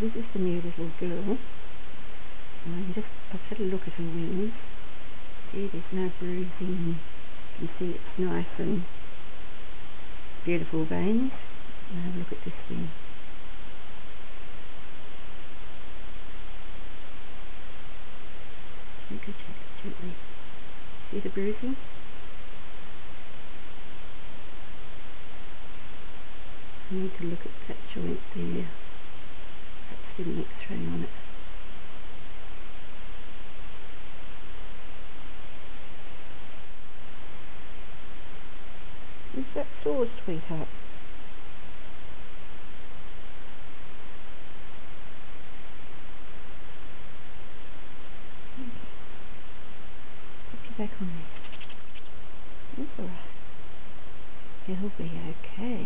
this is the new little girl. And I've had a look at her wings. Gee, there's no bruising. You can see it's nice and beautiful veins. And have a look at this wing. Gently, gently, gently. See the bruising? I need to look at that joint there. Let's get an X-ray on it. Is that sore, sweetheart? Put you back on there. That's alright. It'll be okay.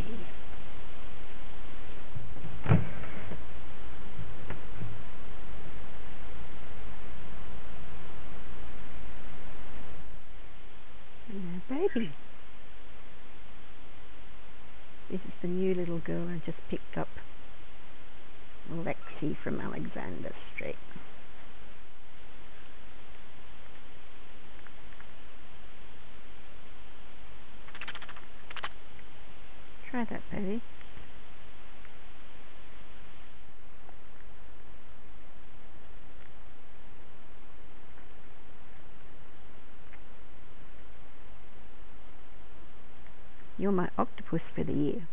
Baby. This is the new little girl I just picked up, Lexi from Alexander Street. Try that, baby. You're my octopus for the year.